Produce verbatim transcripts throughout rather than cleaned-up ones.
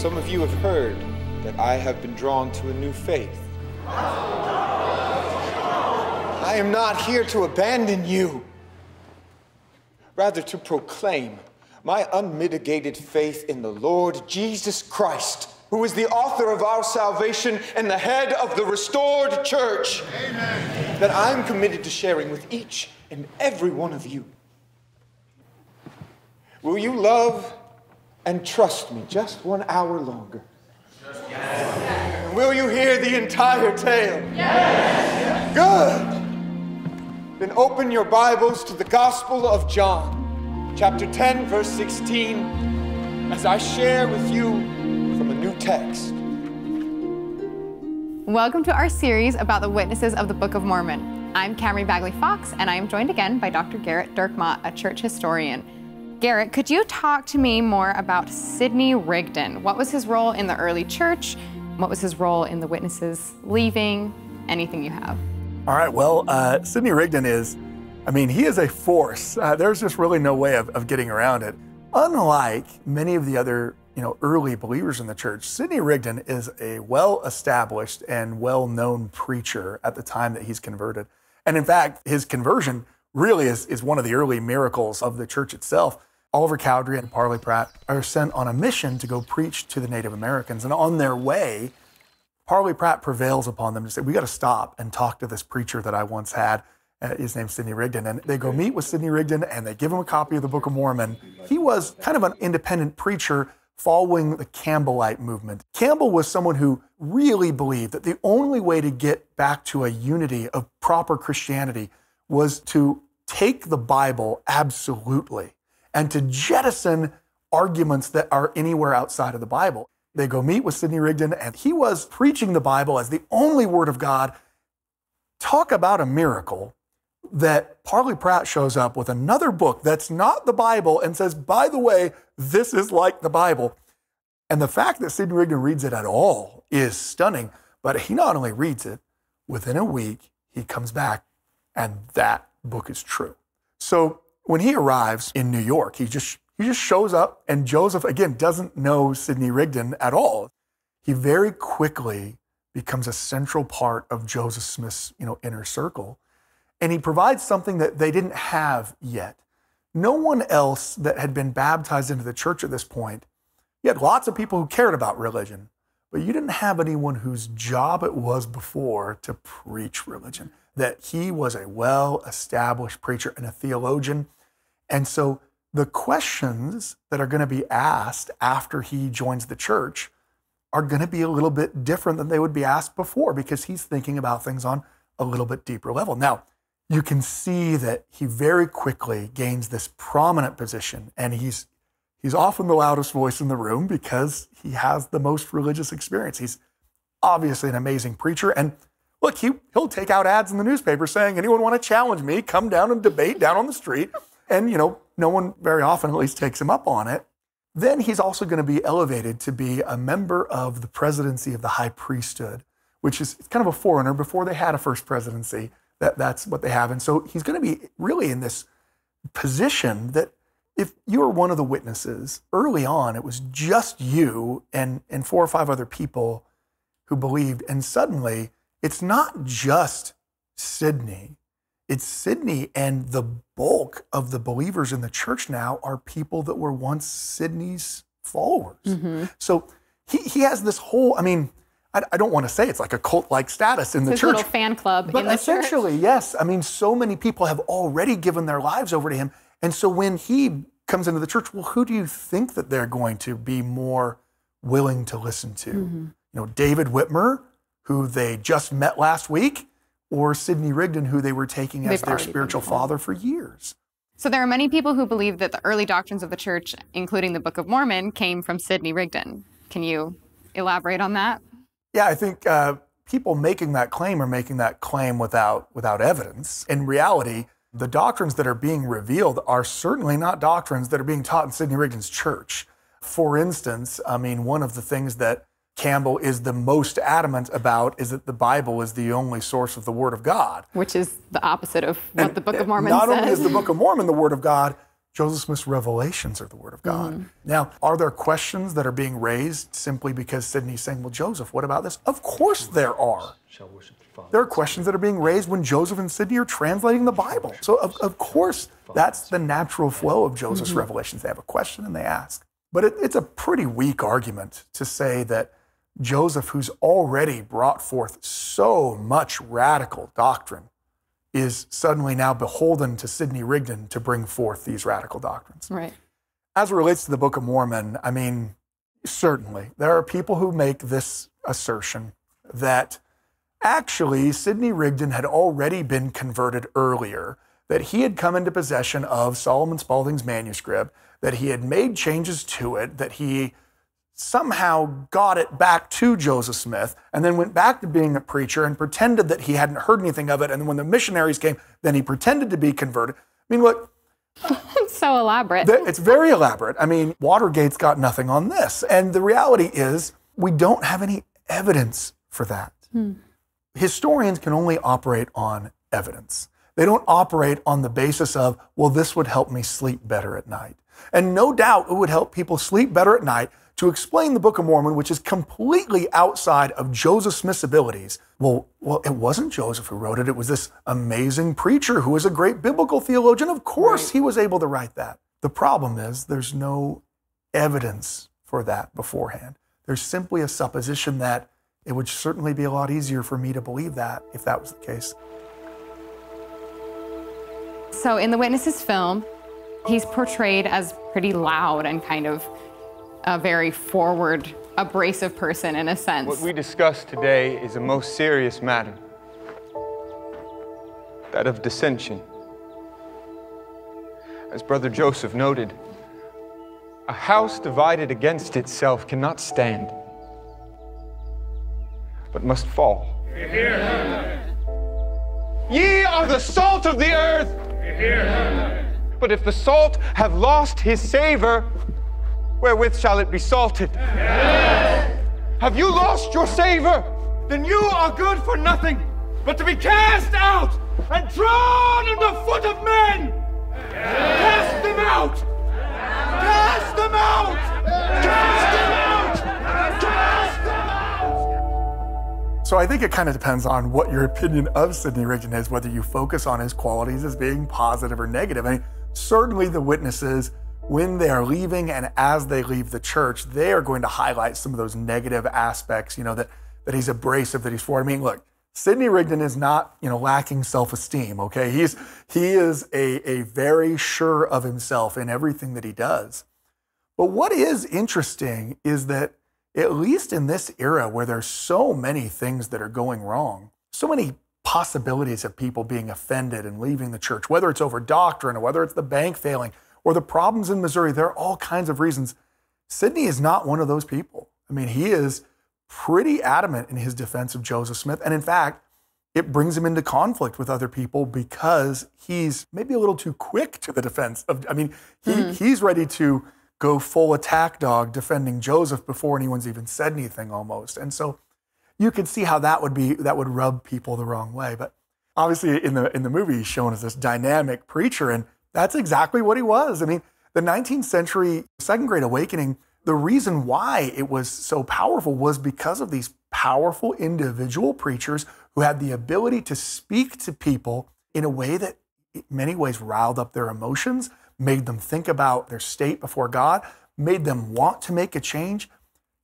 Some of you have heard that I have been drawn to a new faith. I am not here to abandon you, rather to proclaim my unmitigated faith in the Lord Jesus Christ, who is the author of our salvation and the head of the restored church. Amen. That I'm committed to sharing with each and every one of you. Will you love and trust me just one hour longer? Yes. Will you hear the entire tale? Yes. Good. Then open your Bibles to the Gospel of John, chapter ten, verse sixteen, as I share with you from a new text. Welcome to our series about the Witnesses of the Book of Mormon. I'm Camrey Bagley Fox, and I am joined again by Doctor Gerrit Dirkmaat, a church historian. Gerrit, could you talk to me more about Sidney Rigdon? What was his role in the early church? What was his role in the witnesses leaving? Anything you have. All right, well, uh, Sidney Rigdon is, I mean, he is a force. Uh, there's just really no way of, of getting around it. Unlike many of the other, you know, early believers in the church, Sidney Rigdon is a well-established and well-known preacher at the time that he's converted. And in fact, his conversion really is, is one of the early miracles of the church itself. Oliver Cowdery and Parley Pratt are sent on a mission to go preach to the Native Americans. And on their way, Parley Pratt prevails upon them to say, we got to stop and talk to this preacher that I once had. Uh, his name's Sidney Rigdon. And they go meet with Sidney Rigdon and they give him a copy of the Book of Mormon. He was kind of an independent preacher following the Campbellite movement. Campbell was someone who really believed that the only way to get back to a unity of proper Christianity was to take the Bible absolutely and to jettison arguments that are anywhere outside of the Bible. They go meet with Sidney Rigdon, and he was preaching the Bible as the only word of God. Talk about a miracle that Parley Pratt shows up with another book that's not the Bible and says, by the way, this is like the Bible. And the fact that Sidney Rigdon reads it at all is stunning, but he not only reads it, within a week, he comes back, and that book is true. So when he arrives in New York, he just, he just shows up, and Joseph, again, doesn't know Sidney Rigdon at all. He very quickly becomes a central part of Joseph Smith's, you know, inner circle, and he provides something that they didn't have yet. No one else that had been baptized into the church at this point, you had lots of people who cared about religion, but you didn't have anyone whose job it was before to preach religion. That he was a well-established preacher and a theologian. And so the questions that are going to be asked after he joins the church are going to be a little bit different than they would be asked before, because he's thinking about things on a little bit deeper level. Now, you can see that he very quickly gains this prominent position, and he's, he's often the loudest voice in the room because he has the most religious experience. He's obviously an amazing preacher, and look, he, he'll take out ads in the newspaper saying, anyone want to challenge me? Come down and debate down on the street. And, you know, no one very often at least takes him up on it. Then he's also going to be elevated to be a member of the presidency of the high priesthood, which is kind of a forerunner. Before they had a first presidency, that, that's what they have. And so he's going to be really in this position that if you were one of the witnesses, early on it was just you and, and four or five other people who believed, and suddenly it's not just Sidney. It's Sidney, and the bulk of the believers in the church now are people that were once Sidney's followers. Mm-hmm. So he, he has this whole, I mean, I, I don't want to say it's like a cult-like status in the church. His little fan club in the church. Essentially, yes. I mean, so many people have already given their lives over to him. And so when he comes into the church, well, who do you think that they're going to be more willing to listen to? Mm-hmm. You know, David Whitmer, who they just met last week, or Sidney Rigdon, who they were taking as their spiritual father for years. So there are many people who believe that the early doctrines of the church, including the Book of Mormon, came from Sidney Rigdon. Can you elaborate on that? Yeah, I think uh, people making that claim are making that claim without, without evidence. In reality, the doctrines that are being revealed are certainly not doctrines that are being taught in Sidney Rigdon's church. For instance, I mean, one of the things that Campbell is the most adamant about is that the Bible is the only source of the Word of God. Which is the opposite of what and the Book of Mormon says. Not only is the Book of Mormon the Word of God, Joseph Smith's revelations are the Word of God. Mm. Now, are there questions that are being raised simply because Sidney's saying, well, Joseph, what about this? Of course there are. Shall worship the Father. There are questions that are being raised when Joseph and Sidney are translating the Bible. So, of, of course, that's the natural flow of Joseph's mm-hmm. revelations. They have a question and they ask. But it, it's a pretty weak argument to say that Joseph, who's already brought forth so much radical doctrine, is suddenly now beholden to Sidney Rigdon to bring forth these radical doctrines. Right. As it relates to the Book of Mormon, I mean, certainly, there are people who make this assertion that actually Sidney Rigdon had already been converted earlier, that he had come into possession of Solomon Spaulding's manuscript, that he had made changes to it, that he somehow got it back to Joseph Smith and then went back to being a preacher and pretended that he hadn't heard anything of it. And when the missionaries came, then he pretended to be converted. I mean, look. It's so elaborate. It's very elaborate. I mean, Watergate's got nothing on this. And the reality is we don't have any evidence for that. Hmm. Historians can only operate on evidence. They don't operate on the basis of, well, this would help me sleep better at night. And no doubt it would help people sleep better at night to explain the Book of Mormon, which is completely outside of Joseph Smith's abilities. Well, well, it wasn't Joseph who wrote it. It was this amazing preacher who was a great biblical theologian. Of course, right. he was able to write that. The problem is there's no evidence for that beforehand. There's simply a supposition that it would certainly be a lot easier for me to believe that if that was the case. So in the Witnesses film, he's portrayed as pretty loud and kind of a very forward, abrasive person in a sense. What we discuss today is a most serious matter, that of dissension. As Brother Joseph noted, a house divided against itself cannot stand, but must fall. Hear, hear. Ye are the salt of the earth. Hear, hear. But if the salt have lost his savor, wherewith shall it be salted? Yes. Have you lost your savor? Then you are good for nothing but to be cast out and drawn at the foot of men. Yes. Cast them out! Cast them out! Cast them out! Cast them out! So I think it kind of depends on what your opinion of Sidney Rigdon is, whether you focus on his qualities as being positive or negative. I mean, certainly the witnesses, when they are leaving and as they leave the church, they are going to highlight some of those negative aspects, you know, that, that he's abrasive, that he's forward. I mean, look, Sidney Rigdon is not, you know, lacking self-esteem, okay? He's, he is a, a very sure of himself in everything that he does. But what is interesting is that, at least in this era where there's so many things that are going wrong, so many possibilities of people being offended and leaving the church, whether it's over doctrine or whether it's the bank failing, or the problems in Missouri, there are all kinds of reasons. Sidney is not one of those people. I mean, he is pretty adamant in his defense of Joseph Smith. And in fact, it brings him into conflict with other people because he's maybe a little too quick to the defense of, I mean, he, mm. he's ready to go full attack dog defending Joseph before anyone's even said anything almost. And so you could see how that would be, that would rub people the wrong way. But obviously in the, in the movie, he's shown as this dynamic preacher, and that's exactly what he was. I mean, the nineteenth century Second Great Awakening, the reason why it was so powerful was because of these powerful individual preachers who had the ability to speak to people in a way that in many ways riled up their emotions, made them think about their state before God, made them want to make a change.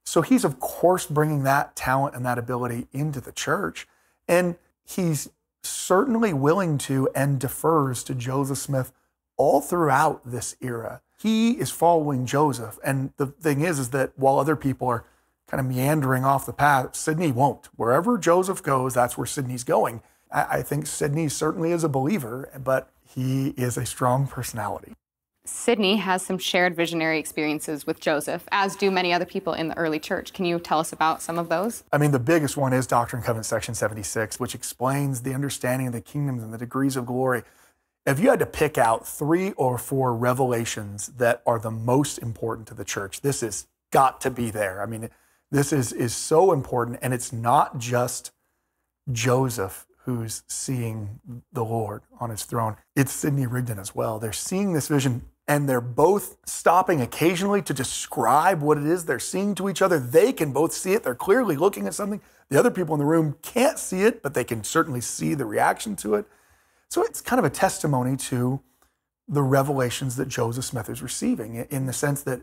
So he's, of course, bringing that talent and that ability into the church. And he's certainly willing to and defers to Joseph Smith all throughout this era. He is following Joseph. And the thing is, is that while other people are kind of meandering off the path, Sidney won't. Wherever Joseph goes, that's where Sidney's going. I, I think Sidney certainly is a believer, but he is a strong personality. Sidney has some shared visionary experiences with Joseph, as do many other people in the early church. Can you tell us about some of those? I mean, the biggest one is Doctrine and Covenants, section seventy-six, which explains the understanding of the kingdoms and the degrees of glory. If you had to pick out three or four revelations that are the most important to the church, this has got to be there. I mean, this is, is so important, and it's not just Joseph who's seeing the Lord on his throne. It's Sidney Rigdon as well. They're seeing this vision and they're both stopping occasionally to describe what it is they're seeing to each other. They can both see it. They're clearly looking at something. The other people in the room can't see it, but they can certainly see the reaction to it. So it's kind of a testimony to the revelations that Joseph Smith is receiving, in the sense that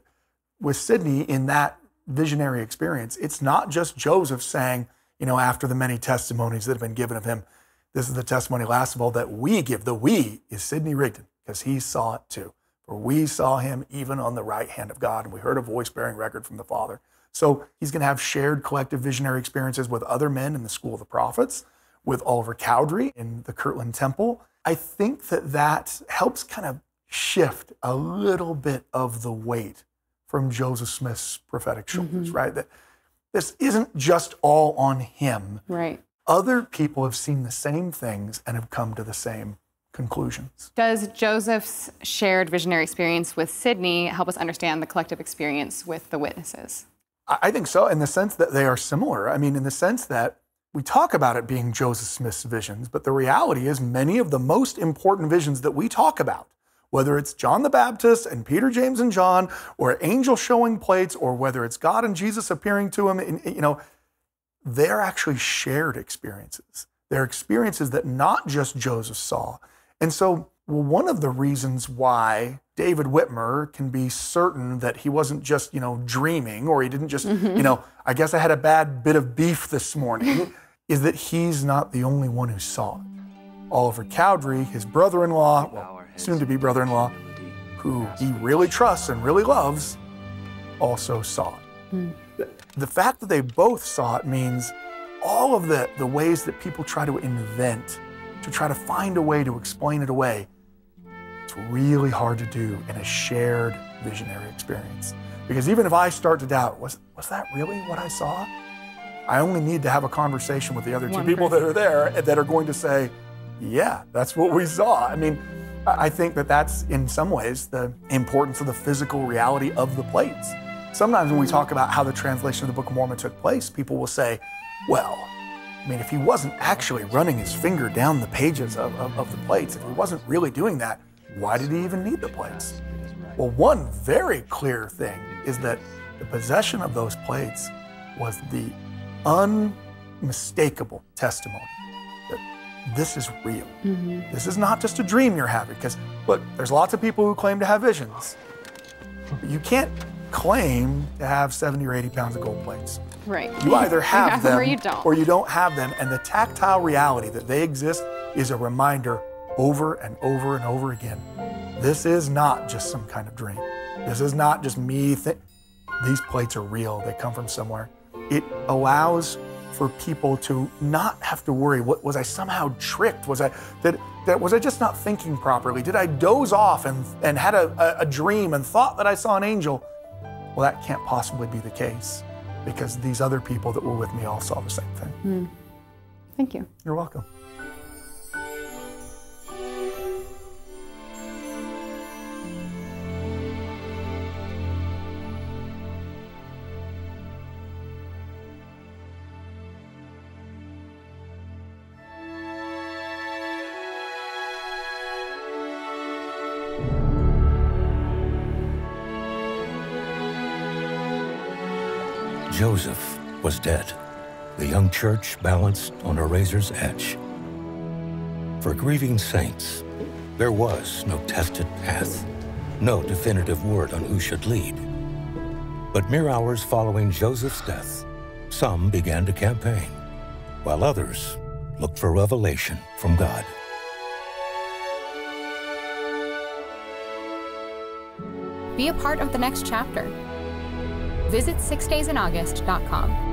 with Sidney, in that visionary experience, it's not just Joseph saying, you know, after the many testimonies that have been given of him, this is the testimony last of all that we give. The we is Sidney Rigdon, because he saw it too. For we saw him even on the right hand of God, and we heard a voice bearing record from the Father. So he's going to have shared collective visionary experiences with other men in the School of the Prophets, with Oliver Cowdery in the Kirtland Temple. I think that that helps kind of shift a little bit of the weight from Joseph Smith's prophetic shoulders, mm-hmm. right? That this isn't just all on him. Right. Other people have seen the same things and have come to the same conclusions. Does Joseph's shared visionary experience with Sidney help us understand the collective experience with the witnesses? I think so, in the sense that they are similar. I mean, in the sense that we talk about it being Joseph Smith's visions, but the reality is many of the most important visions that we talk about, whether it's John the Baptist and Peter, James, and John, or angel showing plates, or whether it's God and Jesus appearing to him, in, you know, they're actually shared experiences. They're experiences that not just Joseph saw. And so, well, one of the reasons why David Whitmer can be certain that he wasn't just, you know, dreaming, or he didn't just, mm-hmm. you know, I guess I had a bad bit of beef this morning, is that he's not the only one who saw it. Oliver Cowdery, his brother-in-law, well, soon-to-be brother-in-law, who he really trusts and really loves, also saw it. Mm. The fact that they both saw it means all of the, the ways that people try to invent, to try to find a way to explain it away, it's really hard to do in a shared visionary experience. Because even if I start to doubt, was, was that really what I saw? I only need to have a conversation with the other two One people person. that are there that are going to say, yeah, that's what we saw. I mean, I think that that's in some ways the importance of the physical reality of the plates. Sometimes when we talk about how the translation of the Book of Mormon took place, people will say, well, I mean, if he wasn't actually running his finger down the pages of, of, of the plates, if he wasn't really doing that, why did he even need the plates? Well, one very clear thing is that the possession of those plates was the unmistakable testimony that this is real. Mm-hmm. This is not just a dream you're having, because look, there's lots of people who claim to have visions, but you can't claim to have seventy or eighty pounds of gold plates. Right. You either have them or you don't. or you don't have them, and the tactile reality that they exist is a reminder over and over and over again. This is not just some kind of dream. This is not just me. Th These plates are real. They come from somewhere. It allows for people to not have to worry, what, was I somehow tricked? Was I, that, that, was I just not thinking properly? Did I doze off and, and had a, a, a dream and thought that I saw an angel? Well, that can't possibly be the case, because these other people that were with me all saw the same thing. Mm. Thank you. You're welcome. Joseph was dead, the young church balanced on a razor's edge. For grieving saints, there was no tested path, no definitive word on who should lead. But mere hours following Joseph's death, some began to campaign, while others looked for revelation from God. Be a part of the next chapter. Visit six days in August dot com.